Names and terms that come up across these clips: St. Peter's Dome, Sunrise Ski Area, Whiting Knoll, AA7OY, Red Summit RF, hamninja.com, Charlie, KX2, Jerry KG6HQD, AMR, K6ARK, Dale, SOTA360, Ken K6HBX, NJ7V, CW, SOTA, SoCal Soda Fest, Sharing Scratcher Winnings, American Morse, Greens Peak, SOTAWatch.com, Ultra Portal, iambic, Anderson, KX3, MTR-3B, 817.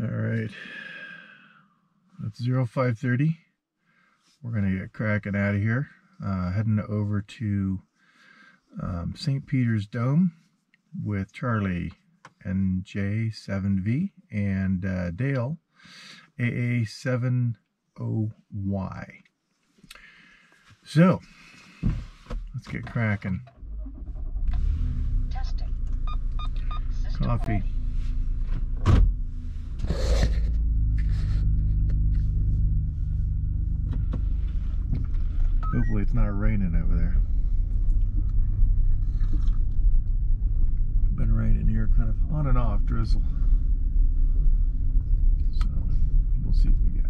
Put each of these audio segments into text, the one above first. All right, that's 0530. We're gonna get cracking out of here. Heading over to St. Peter's Dome with Charlie, NJ7V, and Dale, AA7OY. So let's get cracking. Testing. Coffee. Hopefully it's not raining over there. Been raining here, kind of on and off drizzle. So we'll see what we get.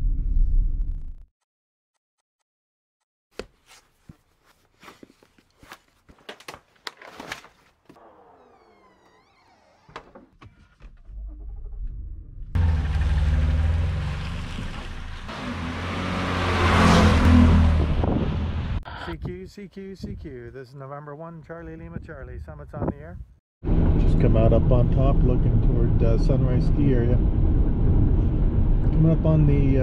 CQ, this is November 1, Charlie Lima Charlie. Summit's on the air. Just come out up on top, looking toward Sunrise Ski Area. Coming up on the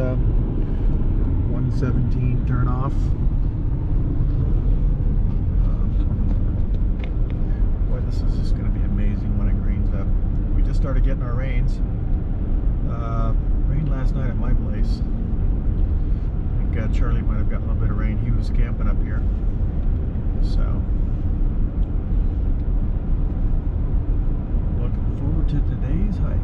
117 turnoff. Boy, this is just going to be amazing when it greens up. We just started getting our rains. Rained last night at my place. I think Charlie might have got a little bit of rain. He was camping up here. So, looking forward to today's hike.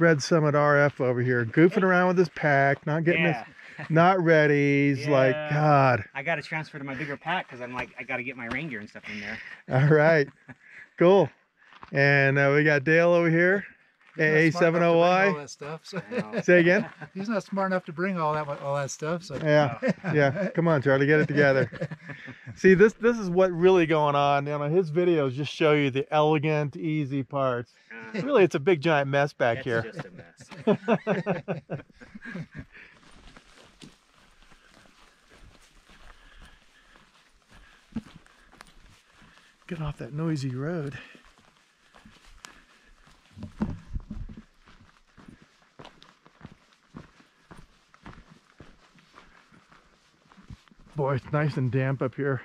Red Summit RF over here, goofing around with his pack, not getting this, not ready. He's like, God. I got to transfer to my bigger pack because I'm like, I got to get my rain gear and stuff in there. All right, cool. And we got Dale over here, AA7OY. Stuff. So. Say again. He's not smart enough to bring all that stuff. So. Yeah, yeah. Come on, Charlie, get it together. See, this is what really going on. You know, his videos just show you the elegant, easy parts. Really, it's a big giant mess back here. It's just a mess. Get off that noisy road. Boy, it's nice and damp up here.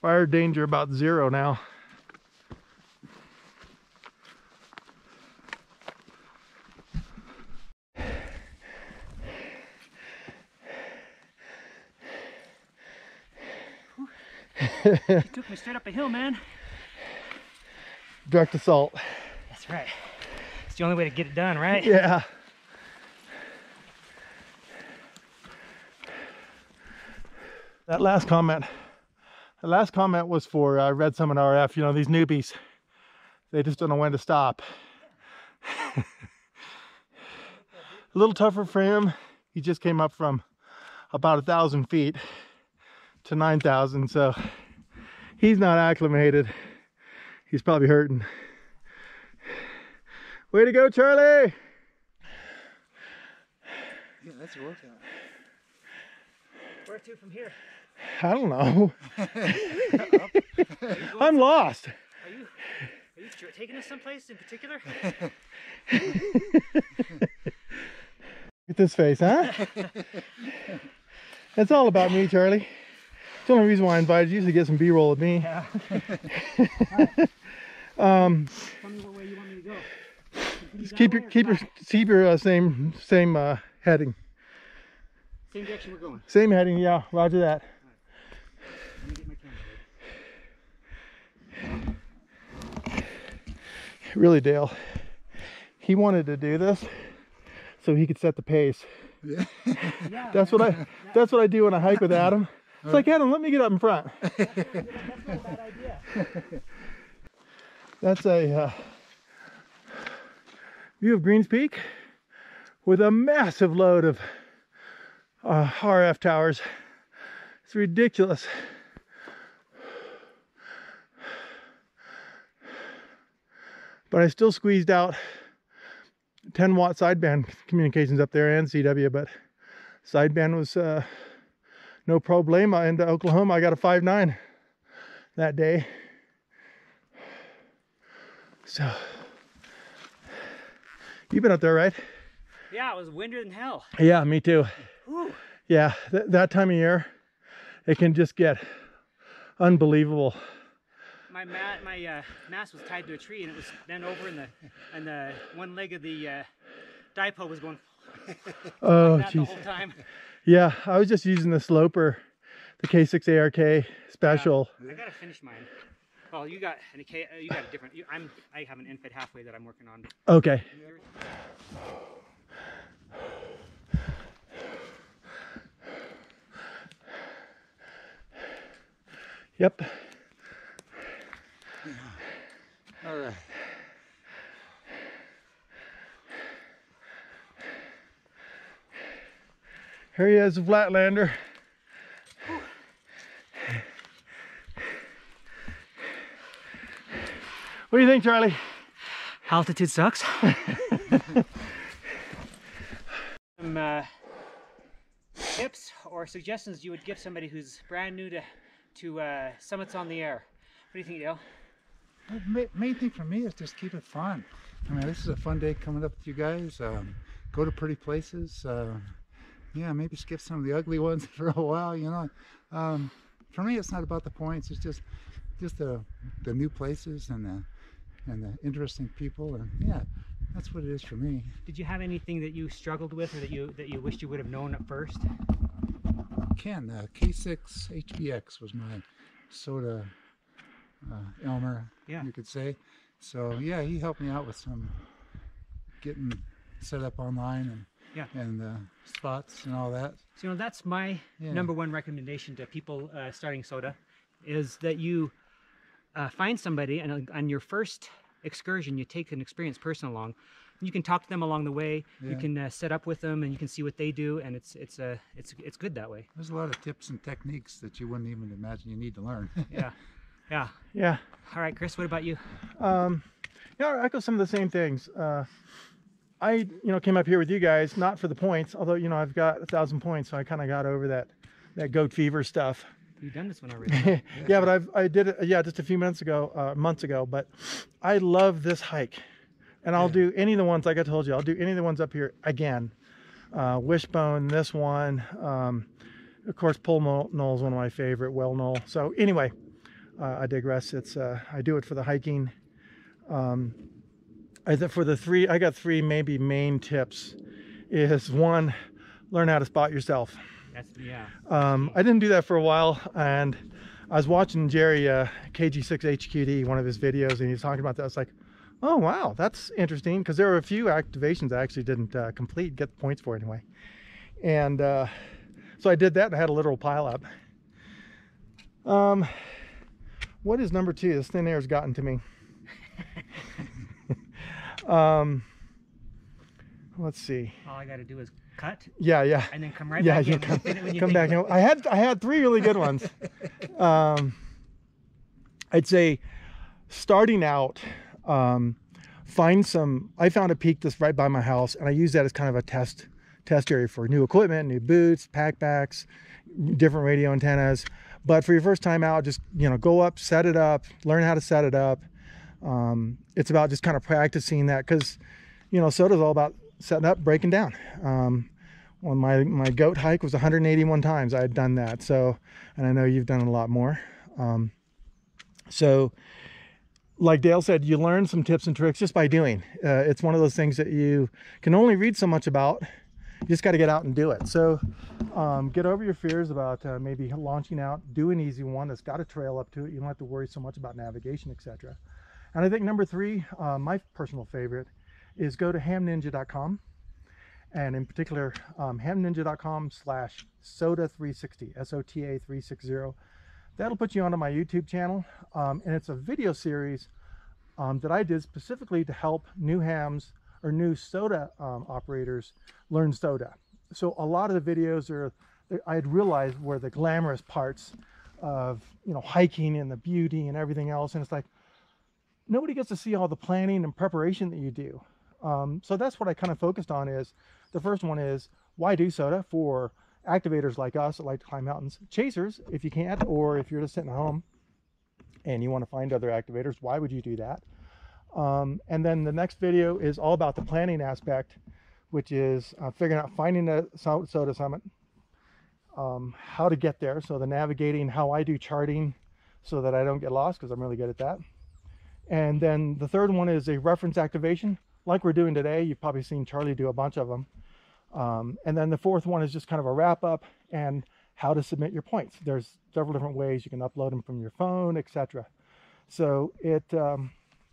Fire danger about 0 now. You took me straight up a hill, man. Direct assault. That's right. It's the only way to get it done, right? Yeah. That last comment was for Red Summit RF. You know, these newbies, they just don't know when to stop. A little tougher for him. He just came up from about 1,000 feet to 9,000, so he's not acclimated. He's probably hurting. Way to go, Charlie! Yeah, that's a workout. Where to from here? I don't know. I'm lost. Are you taking us someplace in particular? Look at this face, huh? That's all about me, Charlie. It's the only reason why I invited you, to get some B-roll of me. Yeah. Tell me what way you want me to go. Just keep your same heading. Same direction we're going. Same heading, yeah. Roger that. All right. Let me get my camera ready. Really, Dale, he wanted to do this so he could set the pace. Yeah. That's what I do when I hike with Adam. It's like, Adam, let me get up in front. That's not a bad idea. That's a view of Greens Peak with a massive load of RF towers. It's ridiculous. But I still squeezed out 10-watt sideband communications up there and CW, but sideband was no problema into Oklahoma. I got a 5.9 that day. So, you've been up there, right? Yeah, it was windier than hell. Yeah, me too. Whew. Yeah, that time of year, it can just get unbelievable. My mast was tied to a tree, and it was bent over, and the one leg of the dipole was going. Oh, jeez. The whole time. Yeah, I was just using the sloper, the K6ARK special. Yeah, I gotta finish mine. Well, you got a different. I have an infit halfway that I'm working on. Okay. Yep. All right. Here he is, a Flatlander. Whew. What do you think, Charlie? Altitude sucks. Some tips or suggestions you would give somebody who's brand new to summits on the air. What do you think, Dale? The main thing for me is just keep it fun. I mean, this is a fun day coming up with you guys. Go to pretty places. Yeah, maybe skip some of the ugly ones for a while, you know. For me, it's not about the points. It's just the new places and the interesting people. And yeah, that's what it is for me. Did you have anything that you struggled with or that you wished you would have known at first? Ken, K6HBX was my SOTA Elmer, yeah, you could say. So yeah, he helped me out with some getting set up online and yeah, and spots and all that. So, you know, that's my #1 recommendation to people starting SOTA, is that you find somebody, and on your first excursion you take an experienced person along. You can talk to them along the way. Yeah. You can set up with them, and you can see what they do, and it's good that way. There's a lot of tips and techniques that you wouldn't even imagine you need to learn. Yeah. Yeah. Yeah. All right, Chris, what about you? Yeah, I echo some of the same things. I, you know, came up here with you guys, not for the points, although, you know, I've got 1,000 points, so I kind of got over that goat fever stuff. You've done this one already. Yeah. Yeah, but I did it, yeah, just a few months ago, but I love this hike. And I'll do any of the ones, like I told you, I'll do any of the ones up here again. Wishbone, this one, of course, Pole Knoll is one of my favorite, Well Knoll. So anyway, I digress. It's I do it for the hiking. I got three maybe main tips. Is one, learn how to spot yourself. That's, yeah. I didn't do that for a while, and I was watching Jerry KG6HQD, one of his videos, and he was talking about that. I was like, oh wow, that's interesting, because there were a few activations I actually didn't get the points for anyway. And so I did that, and I had a literal pile up. What is #2? This thin air has gotten to me. Let's see. All I got to do is cut. Yeah, yeah. And then come right back. Yeah, come back. And I had three really good ones. I'd say, starting out, I found a peak that's right by my house, and I used that as kind of a test area for new equipment, new boots, backpacks, different radio antennas. But for your first time out, just, you know, go up, set it up, learn how to set it up. It's about just kind of practicing that, because, you know, SOTA's all about setting up, breaking down. Well, my goat hike was 181 times I had done that. So, and I know you've done a lot more. So, like Dale said, you learn some tips and tricks just by doing. It's one of those things that you can only read so much about. You just got to get out and do it. So get over your fears about maybe launching out. Do an easy one that's got a trail up to it. You don't have to worry so much about navigation, etc. And I think #3, my personal favorite, is go to hamninja.com, and in particular hamninja.com/SOTA360, SOTA360. That'll put you onto my YouTube channel, and it's a video series that I did specifically to help new hams or new SOTA operators learn SOTA. So a lot of the videos are, I had realized, were the glamorous parts of, you know, hiking and the beauty and everything else. And it's like, nobody gets to see all the planning and preparation that you do. So that's what I kind of focused on. Is the first one is, why do SOTA for activators like us that like to climb mountains? Chasers, if you can't, or if you're just sitting at home and you want to find other activators, why would you do that? And then the next video is all about the planning aspect, which is figuring out, finding a SOTA summit, how to get there. So the navigating, how I do charting so that I don't get lost, because I'm really good at that. And then the third one is a reference activation, like we're doing today. You've probably seen Charlie do a bunch of them. And then the fourth one is just kind of a wrap up and how to submit your points. There's several different ways you can upload them from your phone, etc. So it,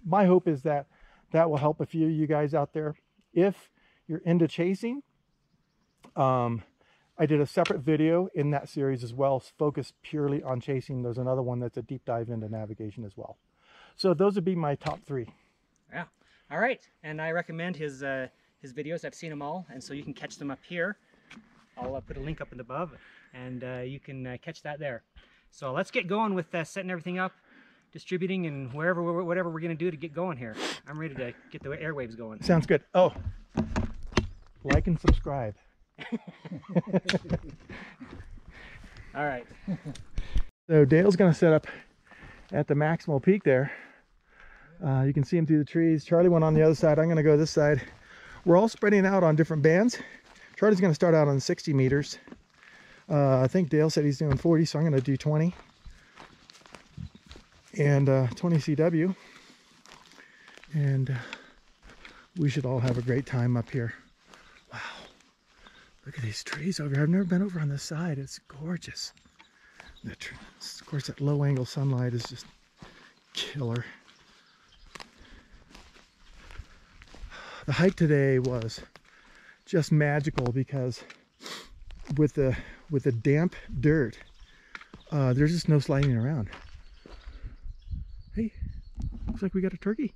my hope is that that will help a few of you guys out there. If you're into chasing, I did a separate video in that series as well, focused purely on chasing. There's another one that's a deep dive into navigation as well. So those would be my top three. Yeah. All right. And I recommend his videos. I've seen them all. And so you can catch them up here. I'll put a link up and above, and you can catch that there. So let's get going with setting everything up, distributing, and whatever we're going to do to get going here. I'm ready to get the airwaves going. Sounds good. Oh, like and subscribe. All right. So Dale's going to set up at the maximal peak there. You can see him through the trees. Charlie went on the other side. I'm going to go this side. We're all spreading out on different bands. Charlie's going to start out on 60 meters. I think Dale said he's doing 40, so I'm going to do 20. And 20 CW. And we should all have a great time up here. Wow. Look at these trees over here. I've never been over on this side. It's gorgeous. Of course, that low angle sunlight is just killer. The hike today was just magical, because with the damp dirt, there's just no sliding around. Hey, looks like we got a turkey.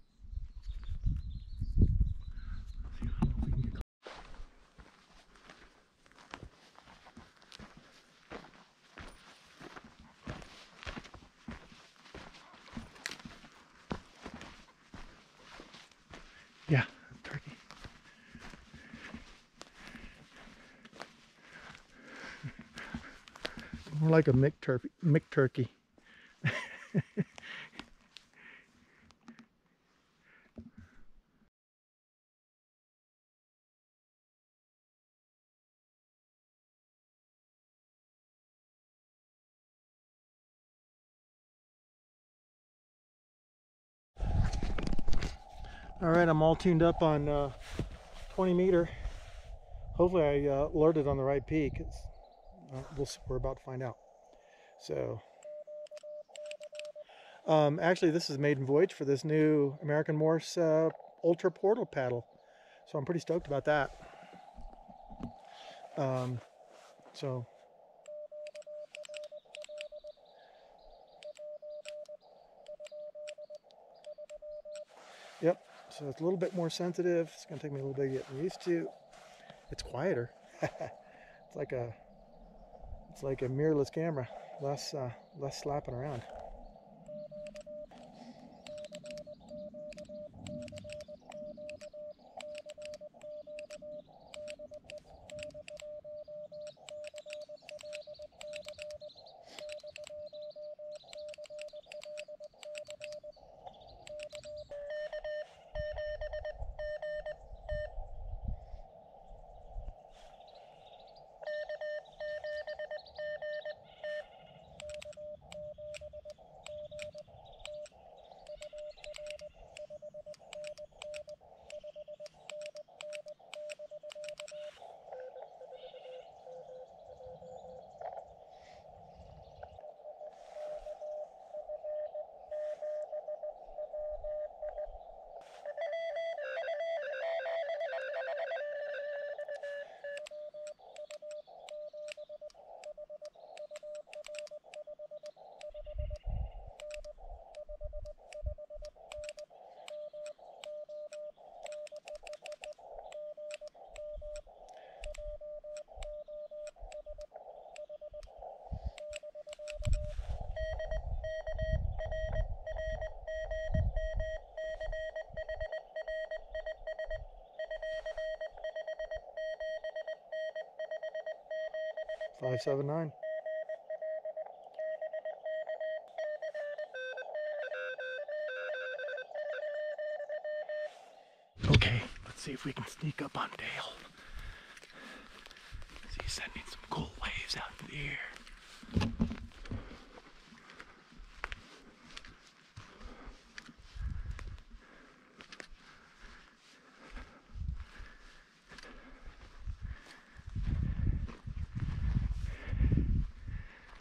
More like a McTurkey. All right, I'm all tuned up on 20 meter. Hopefully I alerted on the right peak. It's we're about to find out. So actually, this is maiden voyage for this new American Morse Ultra Portal paddle, so I'm pretty stoked about that. So yep, so it's a little bit more sensitive. It's gonna take me a little bit to get used to. It's quieter. It's like a mirrorless camera, less slapping around. 579. Okay, let's see if we can sneak up on Dale. He's sending some cool waves out in the air.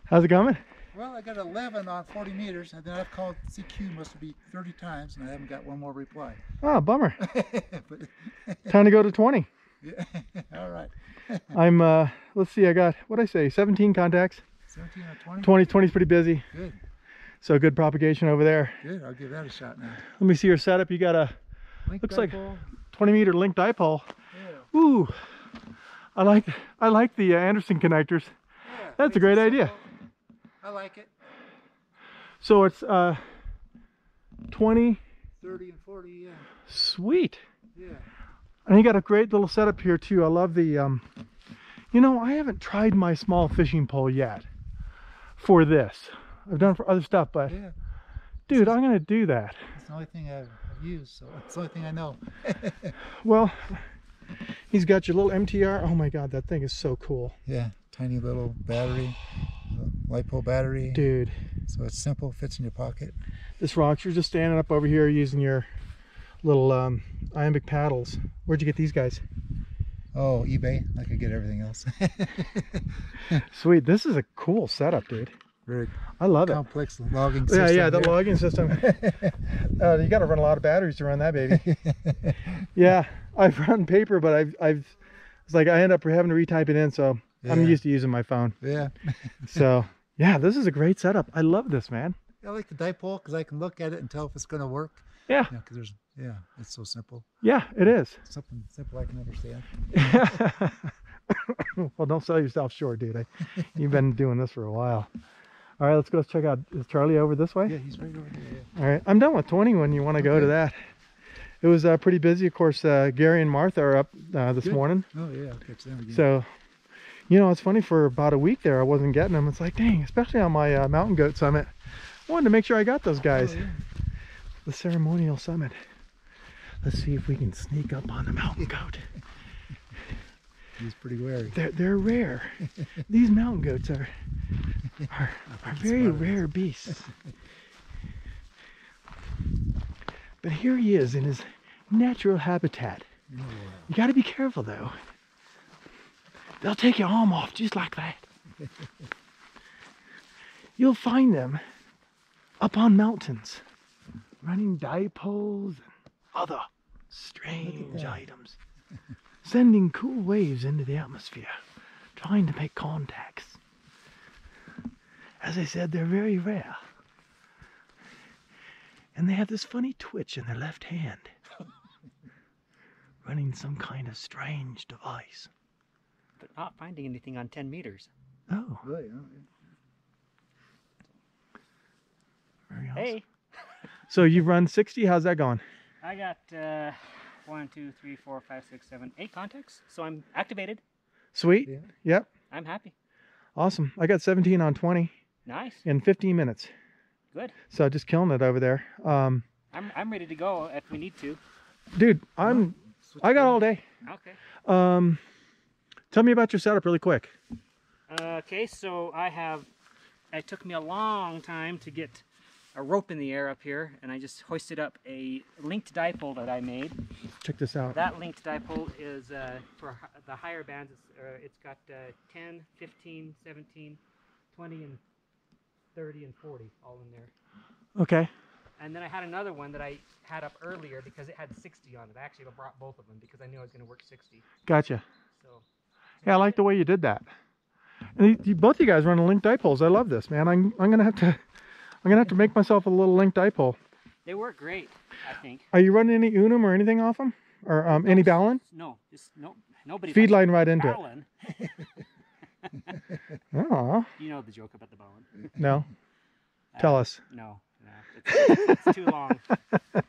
How's it going? Well, I got 11 on 40 meters, and then I've called CQ must be 30 times, and I haven't got one more reply. Oh, bummer. But time to go to 20. Yeah. All right. I'm, let's see, I got, what I say, 17 contacts. 17 on 20? 20's pretty busy. Good. So good propagation over there. Good, I'll give that a shot now. Let me see your setup. You got a, looks like 20-meter linked dipole. Yeah. Ooh, I like the Anderson connectors. Yeah, that's a great idea. Simple. I like it. So it's 20, 30, and 40, yeah. Sweet. Yeah. And you got a great little setup here too. I love the, you know, I haven't tried my small fishing pole yet for this. I've done it for other stuff, but yeah. Dude, I'm going to do that. It's the only thing I've used, so it's the only thing I know. Well, he's got your little MTR. Oh my God, that thing is so cool. Yeah, tiny little battery. Light pole battery, dude. So it's simple, fits in your pocket. This rock, you're just standing up over here using your little iambic paddles. Where'd you get these guys? Oh, eBay. I could get everything else. Sweet. This is a cool setup, dude. Very. I love complex it. Complex logging system. Yeah, yeah. The logging system. You got to run a lot of batteries to run that baby. Yeah, I've run paper, but it's like I end up having to retype it in. So. Yeah. I'm used to using my phone. Yeah. So, yeah, this is a great setup. I love this, man. I like the dipole because I can look at it and tell if it's going to work. Yeah. Because it's so simple. Yeah, it is. Something simple I can understand. Well, don't sell yourself short, dude. You've been doing this for a while. All right, let's go check out. Is Charlie over this way? Yeah, he's right over here. Yeah. All right, I'm done with 20 when you want to go to that. It was pretty busy. Of course, Gary and Martha are up this morning. Oh, yeah, I'll catch them again. So... You know, it's funny, for about a week there, I wasn't getting them. It's like, dang, especially on my mountain goat summit. I wanted to make sure I got those guys. Oh, yeah. The ceremonial summit. Let's see if we can sneak up on the mountain goat. He's pretty wary. They're rare. These mountain goats are very rare beasts. But here he is in his natural habitat. Oh, wow. You got to be careful, though. They'll take your arm off just like that. You'll find them up on mountains, running dipoles and other strange items, sending cool waves into the atmosphere, trying to make contacts. As I said, they're very rare. And they have this funny twitch in their left hand, running some kind of strange device. But not finding anything on 10 meters. Oh. Really? Very awesome. Hey. So you've run 60. How's that going? I got 1, 2, 3, 4, 5, 6, 7, 8 contacts. So I'm activated. Sweet. Yeah. Yep. I'm happy. Awesome. I got 17 on 20. Nice. In 15 minutes. Good. So just killing it over there. I'm ready to go if we need to. Dude, I got all day. Okay. Tell me about your setup really quick. Okay, so it took me a long time to get a rope in the air up here, and I just hoisted up a linked dipole that I made. Check this out. That linked dipole is for the higher bands. It's got 10, 15, 17, 20, and 30, and 40 all in there. Okay. And then I had another one that I had up earlier because it had 60 on it. I actually brought both of them because I knew I was going to work 60. Gotcha. So. Yeah, I like the way you did that. And both you guys run linked dipoles. I love this, man. I'm gonna have to make myself a little linked dipole. They work great, I think. Are you running any Unum or anything off them, or any Ballon? No, just nobody. Feed line right into Ballon. It. Oh. You know the joke about the Ballon. No. Tell us. No, it's too long. All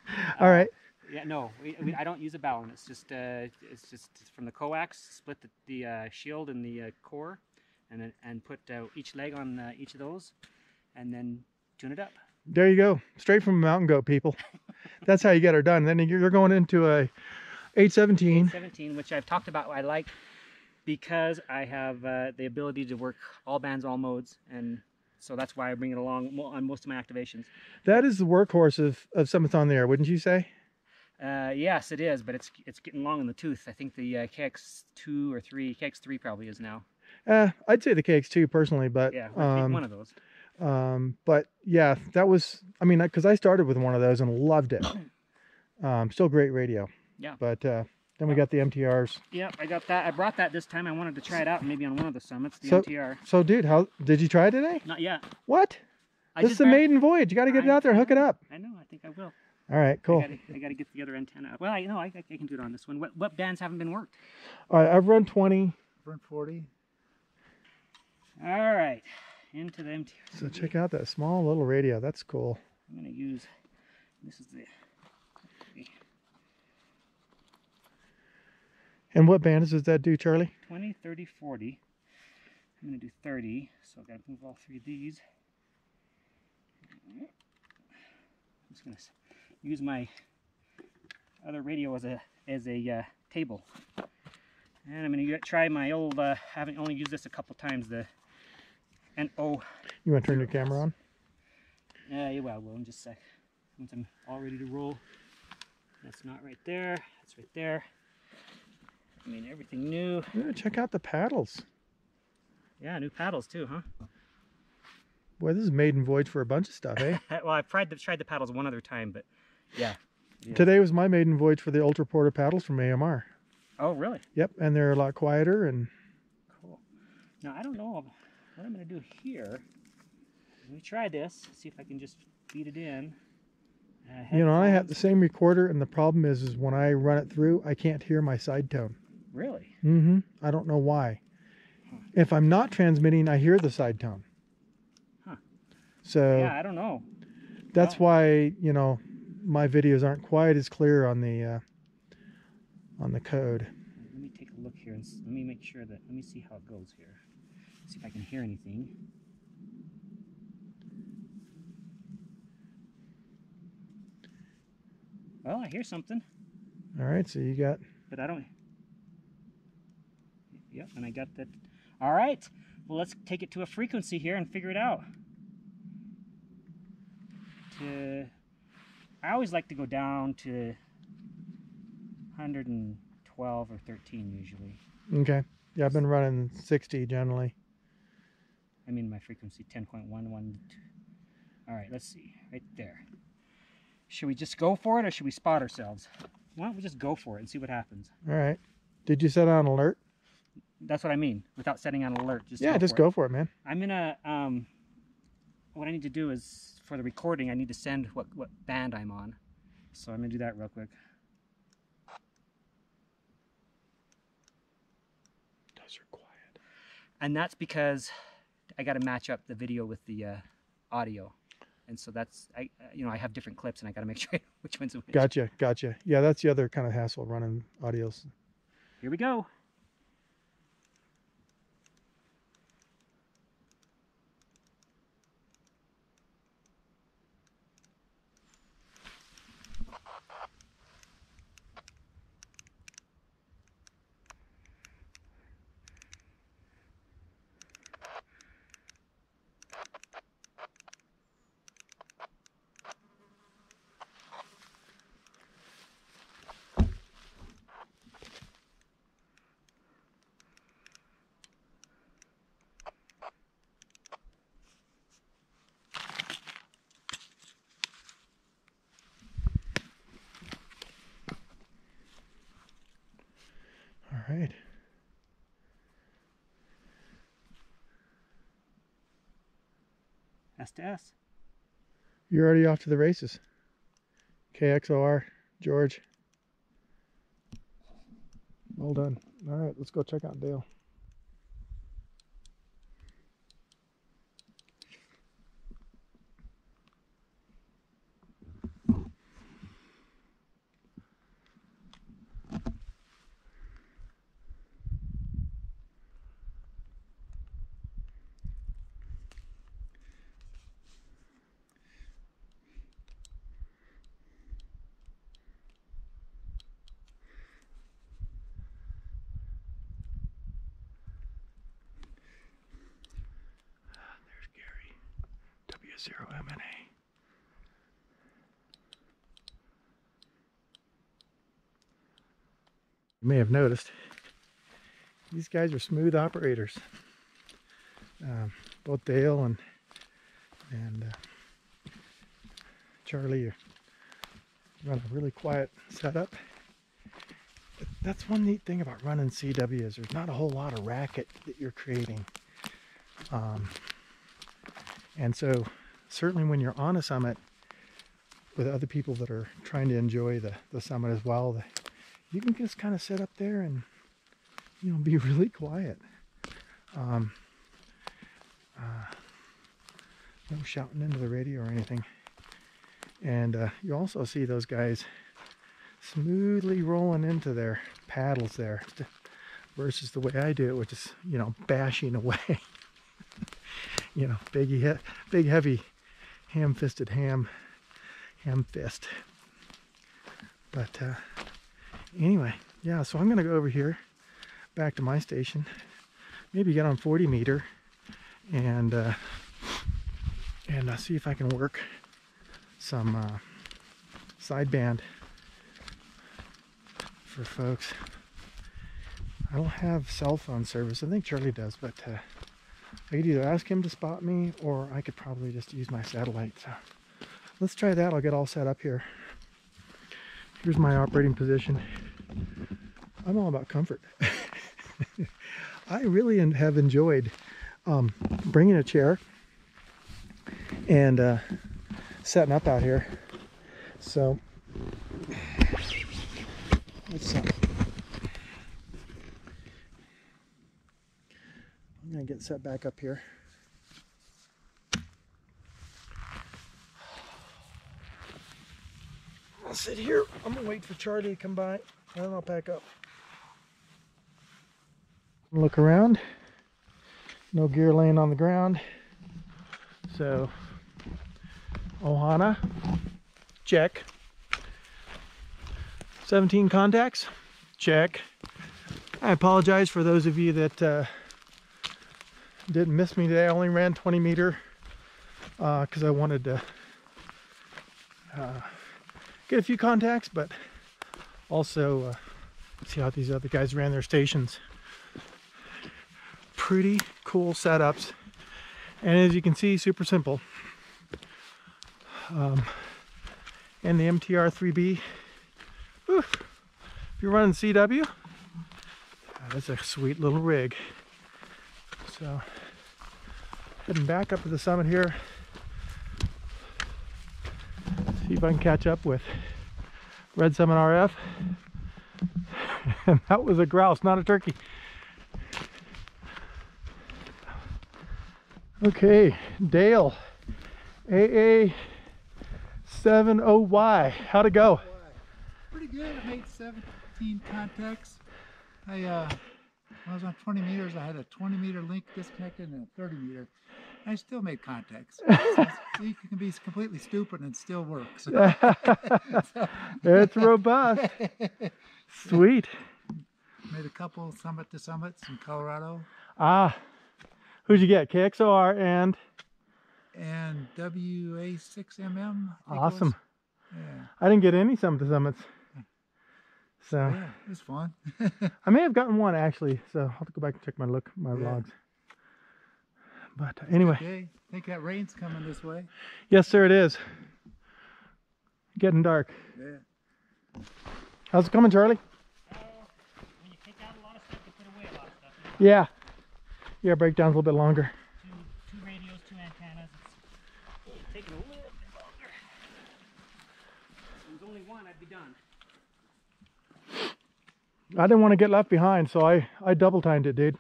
right. Yeah, no, I don't use a Ballon. It's just from the coax, split the shield and the core, and put each leg on each of those and then tune it up. There you go. Straight from a mountain goat, people. That's how you get her done. Then you're going into a 817. 817, which I've talked about I like because I have the ability to work all bands, all modes, and so that's why I bring it along on most of my activations. That is the workhorse of Summits on the Air, wouldn't you say? Yes, it is, but it's getting long in the tooth. I think the KX2 or 3, KX3 probably is now. I'd say the KX2 personally, but... Yeah, one of those. But yeah, that was, I mean, because I started with one of those and loved it. Still great radio. Yeah. But then we got the MTRs. Yeah, I got that. I brought that this time. I wanted to try it out maybe on one of the summits, the MTR. So dude, how did you try it today? Not yet. What? This is the maiden voyage. You got to get it out there and hook it up. I know. I think I will. All right, cool. I got to get the other antenna out. Well, I know I can do it on this one. What bands haven't been worked? All right, I've run 20. I've run 40. All right. Into the MTR. So check out that small little radio. That's cool. I'm going to use, this is the... And what bands does that do, Charlie? 20, 30, 40. I'm going to do 30, so I've got to move all three of these. I'm just going to use my other radio as a table. And I'm going to try my old, having only used this a couple times, the... And oh, you want to turn your camera on? Yeah, well, I will in just a sec. Once I'm all ready to roll. That's not right there. That's right there. I mean, everything new. Yeah, check out the paddles. Yeah, new paddles too, huh? Boy, this is maiden voyage for a bunch of stuff, eh? Well, I've tried the paddles one other time, but yeah. Today was my maiden voyage for the Ultra Portal paddles from AMR. Oh, really? Yep, and they're a lot quieter and. Cool. Now I don't know. What I'm going to do here, let me try this, see if I can just feed it in. You know, I have the same recorder, and the problem is when I run it through, I can't hear my side tone. Really? Mm-hmm. I don't know why. Huh. If I'm not transmitting, I hear the side tone. Huh. So... Yeah, I don't know. That's why, you know, my videos aren't quite as clear on the code. Let me take a look here, and let me make sure that... Let me see how it goes here. See if I can hear anything. Well, I hear something. All right, so you got... But I don't... Yep, and I got that. All right, well, let's take it to a frequency here and figure it out. I always like to go down to 112 or 13 usually. Okay. Yeah, I've been running 60 generally. I mean, my frequency 10.112. All right, let's see. Right there. Should we just go for it or should we spot ourselves? Why don't we just go for it and see what happens? All right. Did you set on alert? That's what I mean. Without setting on alert. Just go for it, man. I'm in a... what I need to do is, for the recording, I need to send what band I'm on. So I'm going to do that real quick. Those are quiet. And that's because... I got to match up the video with the audio, and so that's I have different clips, and I got to make sure which one's which. Gotcha. Yeah, that's the other kind of hassle running audios. Here we go. Right. S to S. You're already off to the races. KXOR, George. Well done. All right, let's go check out Dale. zero MNA. You may have noticed these guys are smooth operators. Both Dale and Charlie are running a really quiet setup. That's one neat thing about running CW is there's not a whole lot of racket that you're creating. And so certainly when you're on a summit with other people that are trying to enjoy the summit as well, you can just kind of sit up there and, you know, be really quiet. No shouting into the radio or anything. And you also see those guys smoothly rolling into their paddles there versus the way I do it, which is, you know, bashing away. You know, big heavy ham-fisted ham fist. But anyway, yeah, so I'm gonna go over here back to my station, maybe get on 40 meter and I'll see if I can work some sideband for folks. I don't have cell phone service. I think Charlie does, but I could either ask him to spot me or I could probably just use my satellite. So let's try that. I'll get all set up here. Here's my operating position. I'm all about comfort. I really have enjoyed bringing a chair and setting up out here. So what's up? I'm gonna get set back up here. I'll sit here. I'm gonna wait for Charlie to come by, and then I'll pack up. Look around. No gear laying on the ground. So, Ohana, check. 17 contacts, check. I apologize for those of you that didn't miss me today. I only ran 20 meter because I wanted to get a few contacts, but also see how these other guys ran their stations. Pretty cool setups, and as you can see, super simple. And the MTR-3B, if you're running CW, that's a sweet little rig. So heading back up to the summit here, see if I can catch up with Red Summit RF. And that was a grouse, not a turkey. Okay, Dale, AA7OY, how'd it go? Pretty good. I made 17 contacts. When I was on 20 meters, I had a 20 meter link disconnected and a 30 meter. I still made contacts. So you can be completely stupid and it still works. So. It's robust. Sweet. Made a couple summit to summits in Colorado. Ah. Who'd you get? KX3 and WA6MM. Awesome. Yeah. I didn't get any summit to summits. So yeah, it was fun. I may have gotten one actually, so I'll have to go back and check my logs. But anyway. Okay. I think that rain's coming this way. Yes, sir, it is. Getting dark. Yeah. How's it coming, Charlie? When you take out a lot of stuff, you put away a lot of stuff. Yeah. Yeah, breakdown's a little bit longer. Two radios, two antennas. It's taking a little bit longer. If there was only one, I'd be done. I didn't want to get left behind, so I double timed it, dude.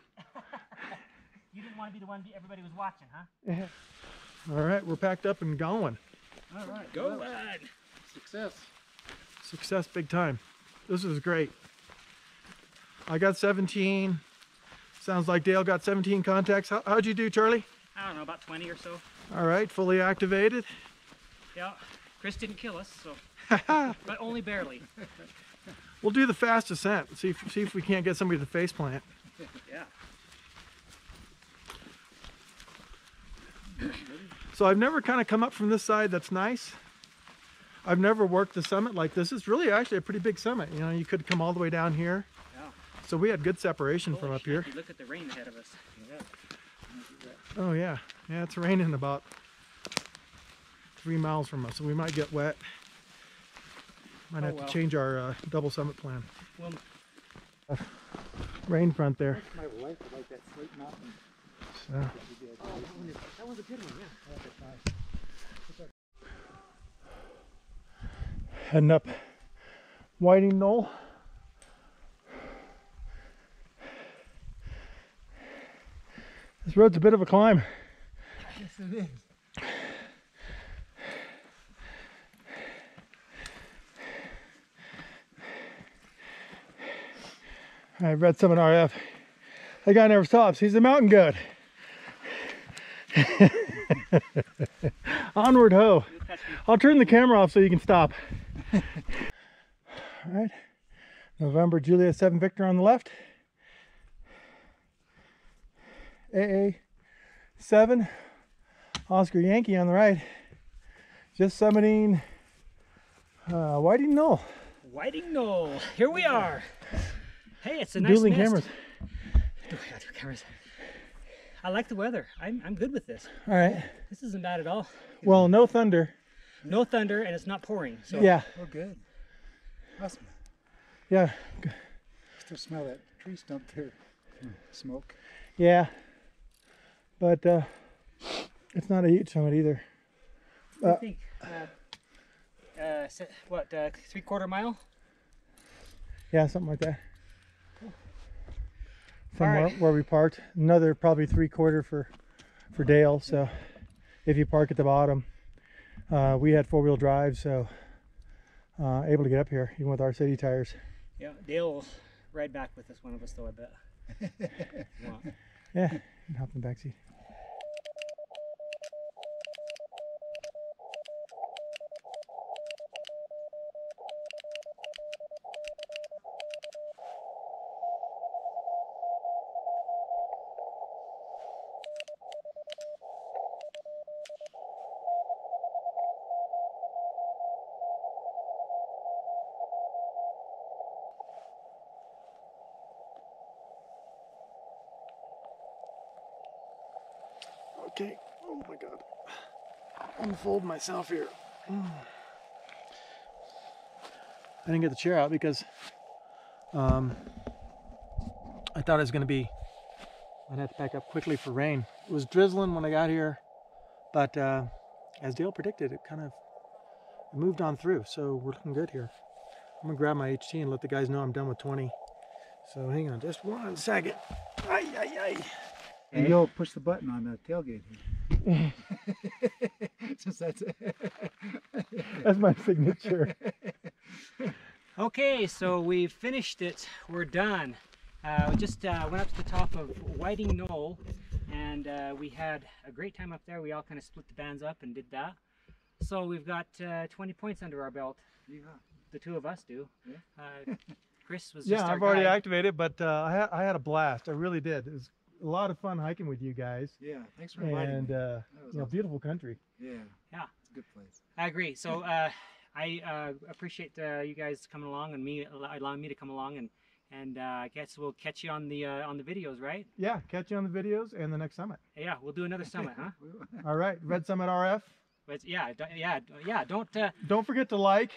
You didn't want to be the one everybody was watching, huh? Yeah. All right, we're packed up and going. All right, go on. Success. Success, big time. This is great. I got 17. Sounds like Dale got 17 contacts. How'd you do, Charlie? I don't know, about 20 or so. All right, fully activated. Yeah, Chris didn't kill us, so, but only barely. We'll do the fast ascent. See if we can't get somebody to face plant. Yeah. So I've never kind of come up from this side. That's nice. I've never worked the summit like this. It's really actually a pretty big summit. You know, you could come all the way down here. Yeah. So we had good separation from up here. Look at the rain ahead of us. Yeah. Oh yeah, yeah, it's raining about 3 miles from us, so we might get wet. Might have to change our double summit plan. Well, rain front there. I think my wife would like that slate mountain. So. Oh, that was a good one, yeah. Heading up Whiting Knoll. This road's a bit of a climb. Yes, it is. All right, Red Summit RF. That guy never stops. He's a mountain goat. Onward ho. I'll turn the camera off so you can stop. All right. November Juliet 7 Victor on the left. AA7 Oscar Yankee on the right. Just summiting Whiting Knoll. Whiting Knoll. Here we are. Hey, it's a nice dueling mist. Cameras. I like the weather. I'm good with this. All right. This isn't bad at all. Well, no thunder. No thunder, and it's not pouring. So yeah. We're good. Awesome. Yeah. I still smell that tree stump there. Smoke. Yeah, but it's not a huge summit either. I think what 3/4 mile? Yeah, something like that. Cool. From where we parked, another probably 3/4 for Dale. So if you park at the bottom, we had 4-wheel drive, so able to get up here even with our city tires. Yeah, Dale will ride back with us, one of us though, I bet. Wow. Yeah, and hop in the backseat. Okay, oh my God, unfold myself here. I didn't get the chair out because I thought it was going to be, I'd have to pack up quickly for rain. It was drizzling when I got here, but as Dale predicted, it kind of moved on through, so we're looking good here. I'm going to grab my HT and let the guys know I'm done with 20. So hang on just one second. Aye, aye, aye. And you'll push the button on the tailgate here. Just that's it. That's my signature. Okay, so we've finished it. We're done. We just went up to the top of Whiting Knoll, and we had a great time up there. We all kind of split the bands up and did that. So we've got 20 points under our belt. Yeah. The two of us do. Yeah. Chris was just our guide. Already activated, but I had a blast. I really did. It was a lot of fun hiking with you guys. Yeah, thanks for inviting me. And you know, beautiful country. Yeah, yeah, it's a good place. I agree. So I appreciate you guys coming along and me allowing me to come along, and I guess we'll catch you on the videos, right? Yeah, catch you on the videos and the next summit. Yeah, we'll do another summit, huh? All right, Red Summit RF. But yeah, don't forget to like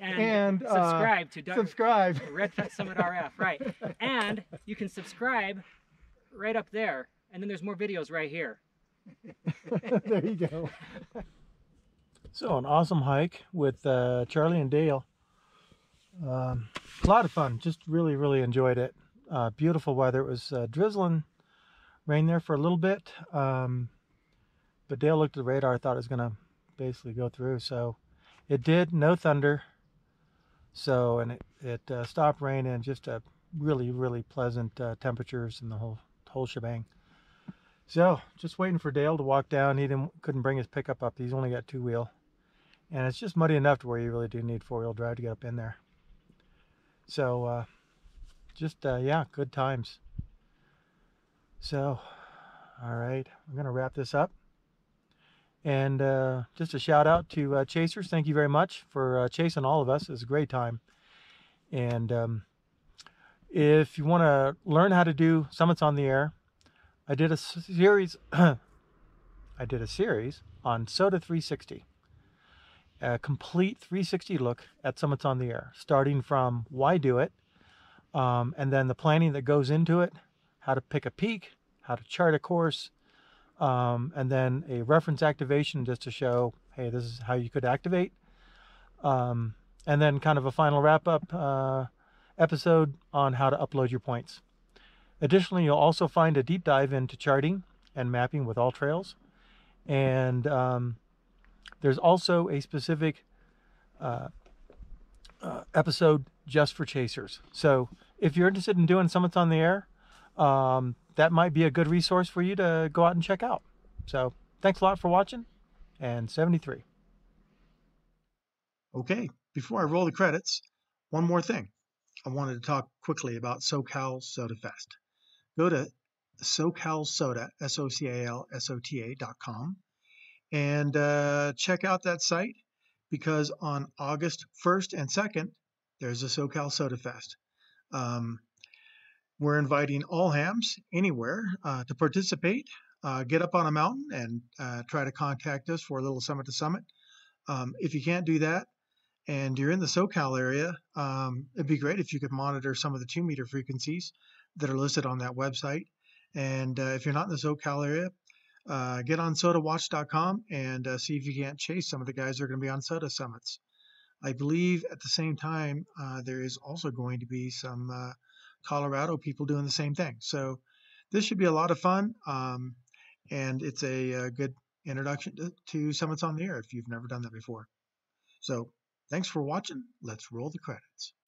and subscribe to Red Summit RF, right? And you can subscribe right up there, and then there's more videos right here. There you go. So an awesome hike with Charlie and Dale. A lot of fun, just really enjoyed it. Beautiful weather. It was drizzling rain there for a little bit, but Dale looked at the radar, thought it was gonna basically go through, so it did. No thunder, so and it stopped raining. Just a really pleasant temperatures and the whole shebang. So just waiting for Dale to walk down. He couldn't bring his pickup up. He's only got 2-wheel, and it's just muddy enough to where you really do need 4-wheel drive to get up in there. So yeah, good times. So all right, I'm gonna wrap this up, And just a shout out to Chasers. Thank you very much for chasing all of us. It was a great time. And if you want to learn how to do summits on the air, I did a series on SOTA360, a complete 360 look at summits on the air, starting from why do it, and then the planning that goes into it, how to pick a peak, how to chart a course, and then a reference activation just to show, hey, this is how you could activate, and then kind of a final wrap-up episode on how to upload your points. Additionally, you'll also find a deep dive into charting and mapping with all trails. And there's also a specific episode just for chasers. So if you're interested in doing summits on the air, that might be a good resource for you to go out and check out. So thanks a lot for watching, and 73. Okay, before I roll the credits, one more thing. I wanted to talk quickly about SoCal Soda Fest. Go to SoCalSoda, SOCalSOTA.com, and check out that site, because on August 1st and 2nd, there's a SoCal Soda Fest. We're inviting all hams anywhere to participate, get up on a mountain, and try to contact us for a little summit to summit. If you can't do that and you're in the SoCal area, it'd be great if you could monitor some of the 2-meter frequencies that are listed on that website. And if you're not in the SoCal area, get on SoTAWatch.com and see if you can't chase some of the guys that are going to be on SOTA summits. I believe at the same time, there is also going to be some Colorado people doing the same thing. So this should be a lot of fun, and it's a good introduction to summits on the air if you've never done that before. So thanks for watching. Let's roll the credits.